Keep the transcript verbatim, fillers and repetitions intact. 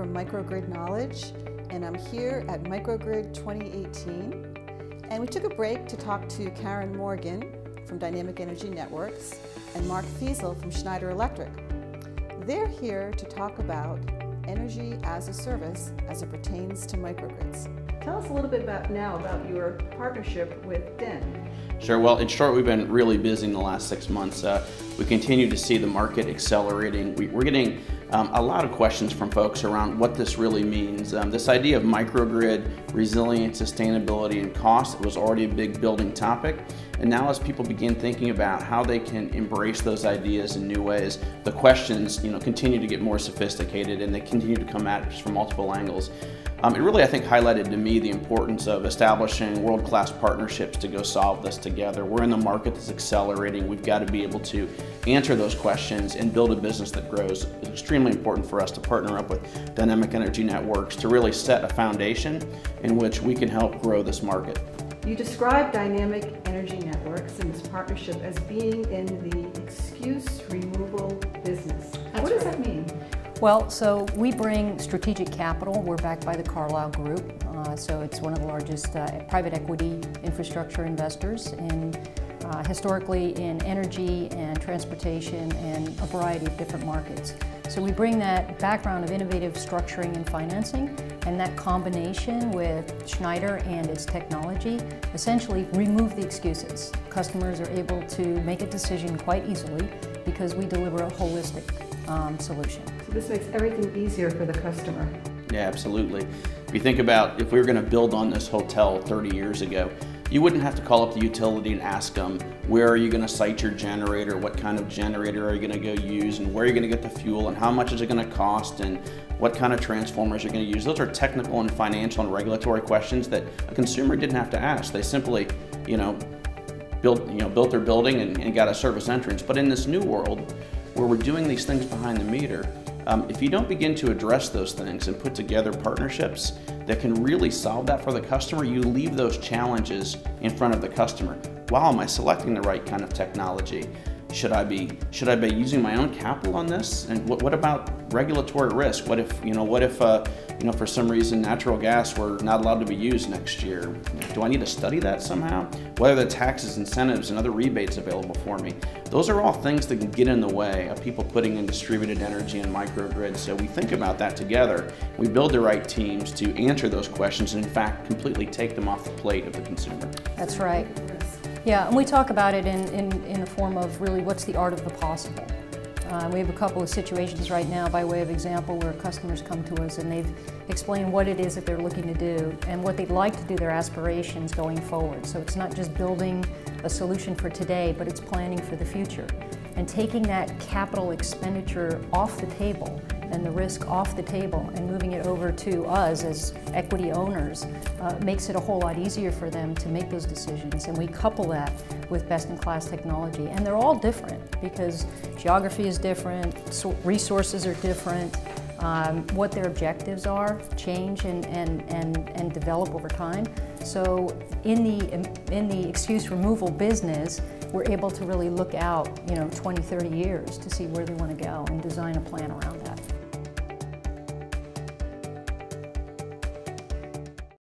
from Microgrid Knowledge, and I'm here at Microgrid twenty eighteen. And we took a break to talk to Karen Morgan from Dynamic Energy Networks and Mark Fiesel from Schneider Electric. They're here to talk about energy as a service as it pertains to microgrids. Tell us a little bit about now about your partnership with D E N. Sure. Well, in short, we've been really busy in the last six months. Uh, we continue to see the market accelerating. We, we're getting um, a lot of questions from folks around what this really means. Um, this idea of microgrid resilience, sustainability, and cost, it was already a big building topic. And now as people begin thinking about how they can embrace those ideas in new ways, the questions you know, continue to get more sophisticated, and they continue to come at us from multiple angles. Um, it really, I think, highlighted to me the importance of establishing world-class partnerships to go solve this together. We're in the market that's accelerating. We've got to be able to answer those questions and build a business that grows. It's extremely important for us to partner up with Dynamic Energy Networks to really set a foundation in which we can help grow this market. You describe Dynamic Energy Networks and this partnership as being in the excuse removal business. That's what does right. that mean? Well, so we bring strategic capital. We're backed by the Carlyle Group, uh, so it's one of the largest uh, private equity infrastructure investors, and uh, historically in energy and transportation and a variety of different markets. So we bring that background of innovative structuring and financing, and that combination with Schneider and its technology essentially remove the excuses. Customers are able to make a decision quite easily because we deliver a holistic um, solution. So this makes everything easier for the customer. Yeah, absolutely. If you think about if we were going to build on this hotel thirty years ago, you wouldn't have to call up the utility and ask them, where are you going to site your generator, what kind of generator are you going to go use, and where are you going to get the fuel, and how much is it going to cost, and what kind of transformers you're going to use. Those are technical and financial and regulatory questions that a consumer didn't have to ask. They simply, you know, built, you know, built their building and, and got a service entrance. But in this new world, where we're doing these things behind the meter, Um, if you don't begin to address those things and put together partnerships that can really solve that for the customer, you leave those challenges in front of the customer. Wow, am I selecting the right kind of technology? Should I be, should I be using my own capital on this? And what, what about regulatory risk? What if, you know, what if uh, you know, for some reason natural gas were not allowed to be used next year? Do I need to study that somehow? What are the taxes, incentives, and other rebates available for me? Those are all things that can get in the way of people putting in distributed energy and microgrids. So we think about that together. We build the right teams to answer those questions and, in fact, completely take them off the plate of the consumer. That's right. Yeah, and we talk about it in, in, in the form of really what's the art of the possible. Uh, we have a couple of situations right now by way of example where customers come to us and they've explained what it is that they're looking to do and what they'd like to do, their aspirations going forward. So it's not just building a solution for today, but it's planning for the future. And taking that capital expenditure off the table and the risk off the table and moving it over to us as equity owners uh, makes it a whole lot easier for them to make those decisions. And we couple that with best-in-class technology. And they're all different because geography is different, so resources are different, um, what their objectives are change and, and, and, and develop over time. So in the, in the excuse removal business, we're able to really look out, you know, twenty, thirty years to see where they want to go and design a plan around it.